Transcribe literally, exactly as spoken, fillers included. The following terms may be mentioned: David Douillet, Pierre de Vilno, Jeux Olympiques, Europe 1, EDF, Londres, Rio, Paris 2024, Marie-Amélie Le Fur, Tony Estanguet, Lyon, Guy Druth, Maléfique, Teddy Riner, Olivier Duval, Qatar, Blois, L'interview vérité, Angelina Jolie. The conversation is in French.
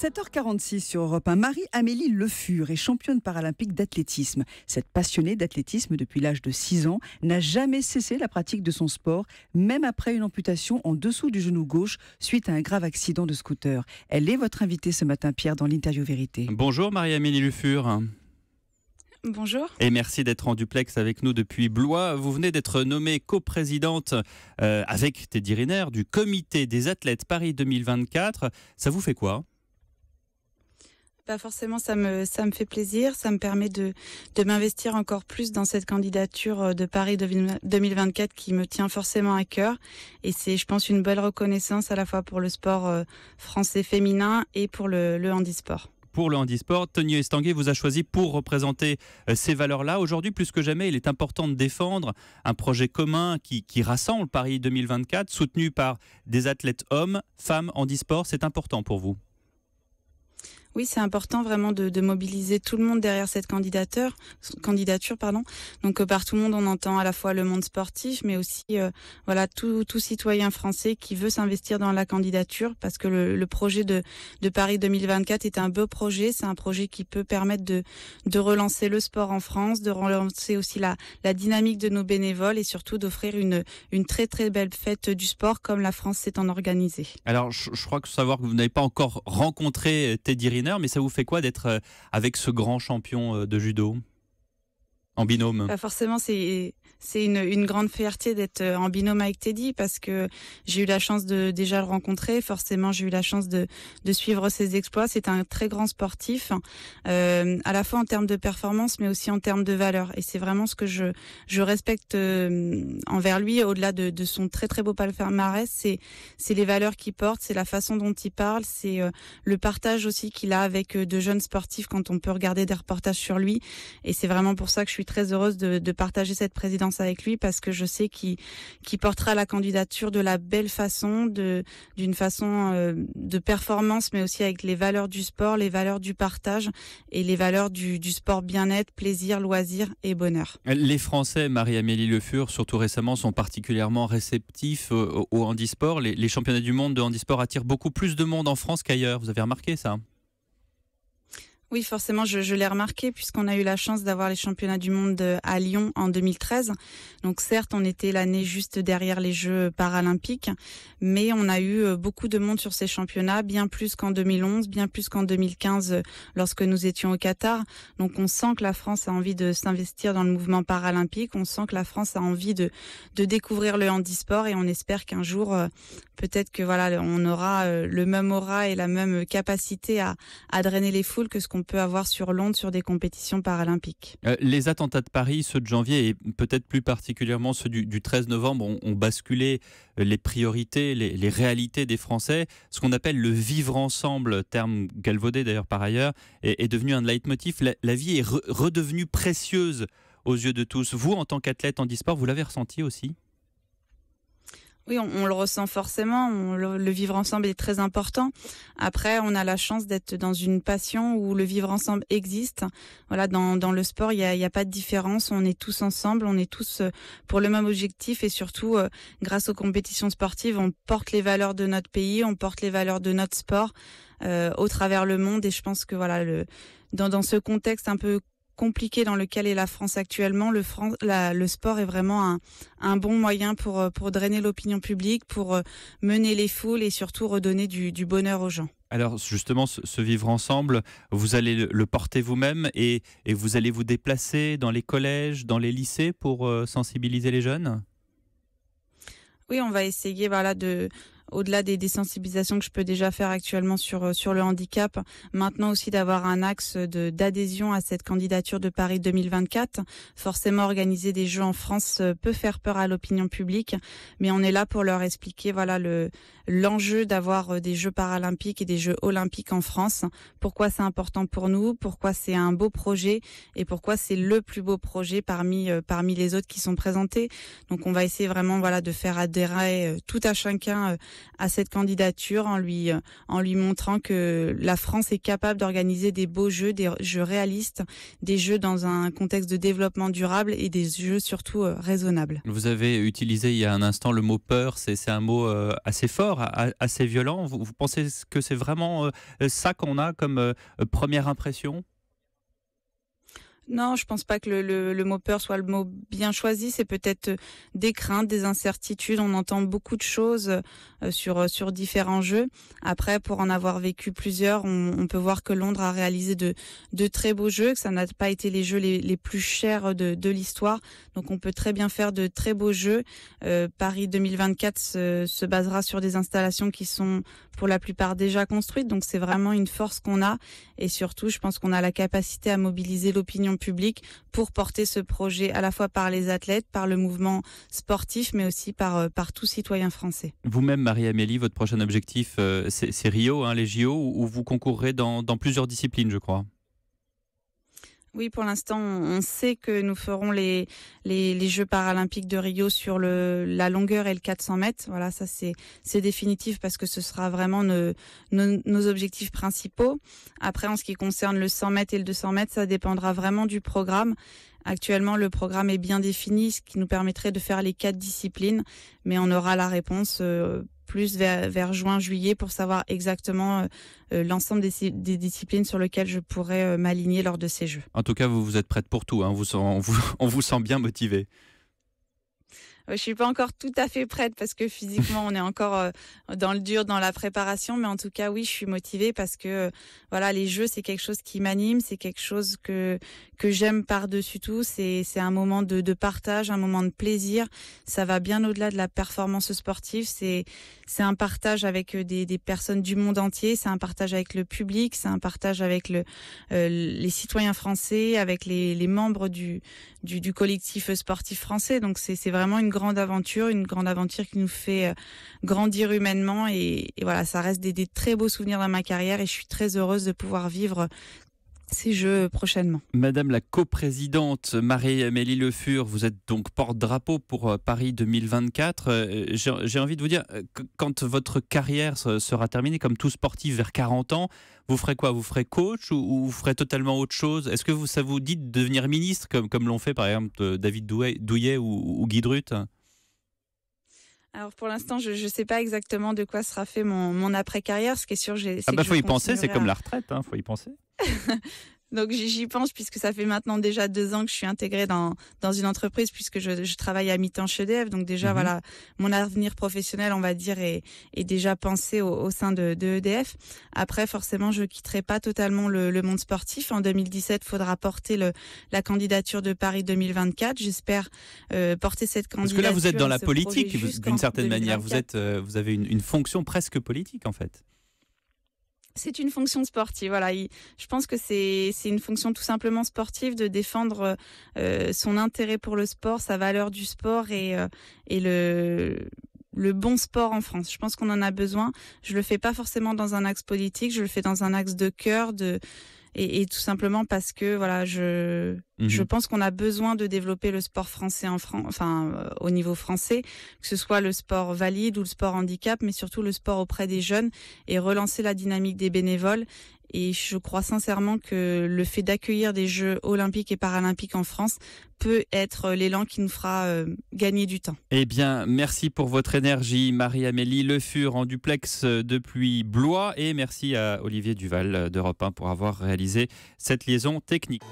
sept heures quarante-six sur Europe un, Marie-Amélie Le Fur est championne paralympique d'athlétisme. Cette passionnée d'athlétisme depuis l'âge de six ans n'a jamais cessé la pratique de son sport, même après une amputation en dessous du genou gauche suite à un grave accident de scooter. Elle est votre invitée ce matin, Pierre, dans l'Interview Vérité. Bonjour Marie-Amélie Le Fur. Bonjour. Et merci d'être en duplex avec nous depuis Blois. Vous venez d'être nommée coprésidente euh, avec Teddy Riner du comité des athlètes Paris deux mille vingt-quatre. Ça vous fait quoi ? Bah forcément, ça me, ça me fait plaisir. Ça me permet de, de m'investir encore plus dans cette candidature de Paris deux mille vingt-quatre qui me tient forcément à cœur. Et c'est, je pense, une belle reconnaissance à la fois pour le sport français féminin et pour le, le handisport. Pour le handisport, Tony Estanguet vous a choisi pour représenter ces valeurs-là. Aujourd'hui, plus que jamais, il est important de défendre un projet commun qui, qui rassemble Paris deux mille vingt-quatre, soutenu par des athlètes hommes, femmes, handisport. C'est important pour vous? Oui, c'est important vraiment de, de mobiliser tout le monde derrière cette candidature. candidature pardon. Donc euh, par tout le monde, on entend à la fois le monde sportif, mais aussi euh, voilà tout, tout citoyen français qui veut s'investir dans la candidature, parce que le, le projet de, de Paris deux mille vingt-quatre est un beau projet. C'est un projet qui peut permettre de, de relancer le sport en France, de relancer aussi la, la dynamique de nos bénévoles et surtout d'offrir une, une très très belle fête du sport comme la France s'est en organisée. Alors je, je crois que savoir que vous n'avez pas encore rencontré Teddy Riner, mais ça vous fait quoi d'être avec ce grand champion de judo en binôme? Bah forcément, c'est c'est une, une grande fierté d'être en binôme avec Teddy, parce que j'ai eu la chance de déjà le rencontrer. Forcément, j'ai eu la chance de, de suivre ses exploits. C'est un très grand sportif, euh, à la fois en termes de performance, mais aussi en termes de valeur. Et c'est vraiment ce que je, je respecte euh, envers lui, au-delà de, de son très très beau palmarès. C'est, c'est les valeurs qu'il porte, c'est la façon dont il parle, c'est euh, le partage aussi qu'il a avec euh, de jeunes sportifs quand on peut regarder des reportages sur lui. Et c'est vraiment pour ça que je suis très heureuse de, de partager cette présidence avec lui, parce que je sais qu'il, qu'il portera la candidature de la belle façon, de, d'une façon euh, de performance, mais aussi avec les valeurs du sport, les valeurs du partage et les valeurs du, du sport bien-être, plaisir, loisir et bonheur. Les Français, Marie-Amélie Le Fur, surtout récemment, sont particulièrement réceptifs au, au handisport. Les, les championnats du monde de handisport attirent beaucoup plus de monde en France qu'ailleurs. Vous avez remarqué ça ? Oui, forcément, je, je l'ai remarqué, puisqu'on a eu la chance d'avoir les championnats du monde à Lyon en deux mille treize. Donc certes, on était l'année juste derrière les Jeux paralympiques, mais on a eu beaucoup de monde sur ces championnats, bien plus qu'en deux mille onze, bien plus qu'en deux mille quinze lorsque nous étions au Qatar. Donc on sent que la France a envie de s'investir dans le mouvement paralympique, on sent que la France a envie de, de découvrir le handisport, et on espère qu'un jour, peut-être que voilà, on aura le même aura et la même capacité à, à drainer les foules que ce qu'on On peut avoir sur Londres, sur des compétitions paralympiques. Euh, les attentats de Paris, ceux de janvier et peut-être plus particulièrement ceux du, du treize novembre, ont, ont basculé les priorités, les, les réalités des Français. Ce qu'on appelle le vivre ensemble, terme galvaudé d'ailleurs par ailleurs, est, est devenu un leitmotiv. La, la vie est re, redevenue précieuse aux yeux de tous. Vous, en tant qu'athlète handisport, vous l'avez ressenti aussi ? Oui, on, on le ressent forcément, on, le, le vivre ensemble est très important. Après, on a la chance d'être dans une passion où le vivre ensemble existe. Voilà, dans, dans le sport, il n'y a, y a pas de différence, on est tous ensemble, on est tous pour le même objectif, et surtout, euh, grâce aux compétitions sportives, on porte les valeurs de notre pays, on porte les valeurs de notre sport euh, au travers le monde. Et je pense que voilà, le, dans, dans ce contexte un peu compliqué dans lequel est la France actuellement, le, France, la, le sport est vraiment un, un bon moyen pour, pour drainer l'opinion publique, pour mener les foules et surtout redonner du, du bonheur aux gens. Alors justement, ce, ce vivre ensemble, vous allez le, le porter vous-même et, et vous allez vous déplacer dans les collèges, dans les lycées pour euh, sensibiliser les jeunes ? Oui, on va essayer voilà, de... au-delà des, des sensibilisations que je peux déjà faire actuellement sur sur le handicap, maintenant aussi d'avoir un axe de d'adhésion à cette candidature de Paris deux mille vingt-quatre. Forcément, organiser des Jeux en France peut faire peur à l'opinion publique, mais on est là pour leur expliquer voilà le l'enjeu d'avoir des Jeux paralympiques et des Jeux olympiques en France, pourquoi c'est important pour nous, pourquoi c'est un beau projet et pourquoi c'est le plus beau projet parmi euh, parmi les autres qui sont présentés. Donc on va essayer vraiment voilà de faire adhérer euh, tout à chacun euh, à cette candidature en lui, en lui montrant que la France est capable d'organiser des beaux jeux, des jeux réalistes, des jeux dans un contexte de développement durable et des jeux surtout euh, raisonnables. Vous avez utilisé il y a un instant le mot peur, c'est, c'est un mot euh, assez fort, a, assez violent. Vous, vous pensez que c'est vraiment euh, ça qu'on a comme euh, première impression ? Non, je pense pas que le, le, le mot peur soit le mot bien choisi. C'est peut-être des craintes, des incertitudes. On entend beaucoup de choses sur sur différents jeux. Après, pour en avoir vécu plusieurs, on, on peut voir que Londres a réalisé de de très beaux jeux, que ça n'a pas été les jeux les, les plus chers de de l'histoire. Donc, on peut très bien faire de très beaux jeux. Euh, Paris deux mille vingt-quatre se, se basera sur des installations qui sont pour la plupart déjà construites. Donc, c'est vraiment une force qu'on a. Et surtout, je pense qu'on a la capacité à mobiliser l'opinion public pour porter ce projet à la fois par les athlètes, par le mouvement sportif, mais aussi par, par tout citoyen français. Vous-même, Marie-Amélie, votre prochain objectif, euh, c'est, c'est Rio, hein, les J O, où vous concourrez dans, dans plusieurs disciplines, je crois. Oui, pour l'instant, on sait que nous ferons les, les, les Jeux paralympiques de Rio sur le, la longueur et le quatre cents mètres. Voilà, ça c'est, c'est définitif parce que ce sera vraiment nos, nos, nos objectifs principaux. Après, en ce qui concerne le cent mètres et le deux cents mètres, ça dépendra vraiment du programme. Actuellement, le programme est bien défini, ce qui nous permettrait de faire les quatre disciplines, mais on aura la réponse euh, plus vers, vers juin-juillet pour savoir exactement euh, l'ensemble des, des disciplines sur lesquelles je pourrais euh, m'aligner lors de ces Jeux. En tout cas, vous vous êtes prête pour tout, hein. On vous sent, on vous, on vous sent bien motivée. Je ne suis pas encore tout à fait prête parce que physiquement, on est encore dans le dur, dans la préparation. Mais en tout cas, oui, je suis motivée parce que voilà, les Jeux, c'est quelque chose qui m'anime. C'est quelque chose que, que j'aime par-dessus tout. C'est, c'est un moment de, de partage, un moment de plaisir. Ça va bien au-delà de la performance sportive. C'est, c'est un partage avec des, des personnes du monde entier. C'est un partage avec le public. C'est un partage avec le, euh, les citoyens français, avec les, les membres du, du, du collectif sportif français. Donc, c'est, c'est vraiment une grande grande aventure, une grande aventure qui nous fait grandir humainement et, et voilà, ça reste des, des très beaux souvenirs dans ma carrière et je suis très heureuse de pouvoir vivre ces Jeux prochainement. Madame la coprésidente Marie-Amélie Le Fur, vous êtes donc porte-drapeau pour Paris deux mille vingt-quatre. J'ai, j'ai envie de vous dire, quand votre carrière sera terminée, comme tout sportif vers quarante ans, vous ferez quoi? Vous ferez coach ou, ou vous ferez totalement autre chose? Est-ce que vous, ça vous dit de devenir ministre, comme, comme l'ont fait par exemple David Douillet, Douillet ou, ou Guy Druth? Alors pour l'instant, je ne sais pas exactement de quoi sera fait mon, mon après-carrière. Ce qui est sûr, j'ai, c'est ah bah, que faut y penser, c'est à... comme la retraite, hein, faut y penser. Donc j'y pense puisque ça fait maintenant déjà deux ans que je suis intégrée dans dans une entreprise puisque je, je travaille à mi-temps chez E D F. Donc déjà, mmh. voilà, mon avenir professionnel, on va dire, est, est déjà pensé au, au sein de, de E D F. Après, forcément, je quitterai pas totalement le, le monde sportif. En deux mille dix-sept, faudra porter le, la candidature de Paris deux mille vingt-quatre. J'espère euh, porter cette candidature. Parce que là, vous êtes dans la politique, vous, d'une certaine manière. Vous êtes, euh, vous avez une, une fonction presque politique, en fait. C'est une fonction sportive, voilà. Je pense que c'est, c'est une fonction tout simplement sportive de défendre euh, son intérêt pour le sport, sa valeur du sport et, euh, et le... le bon sport en France. Je pense qu'on en a besoin. Je le fais pas forcément dans un axe politique, je le fais dans un axe de cœur, de et, et tout simplement parce que voilà, je mmh. je pense qu'on a besoin de développer le sport français en France, enfin euh, au niveau français, que ce soit le sport valide ou le sport handicap, mais surtout le sport auprès des jeunes et relancer la dynamique des bénévoles. Et je crois sincèrement que le fait d'accueillir des Jeux olympiques et paralympiques en France peut être l'élan qui nous fera euh, gagner du temps. Eh bien, merci pour votre énergie, Marie-Amélie Le Fur, en duplex depuis Blois. Et merci à Olivier Duval d'Europe un pour avoir réalisé cette liaison technique.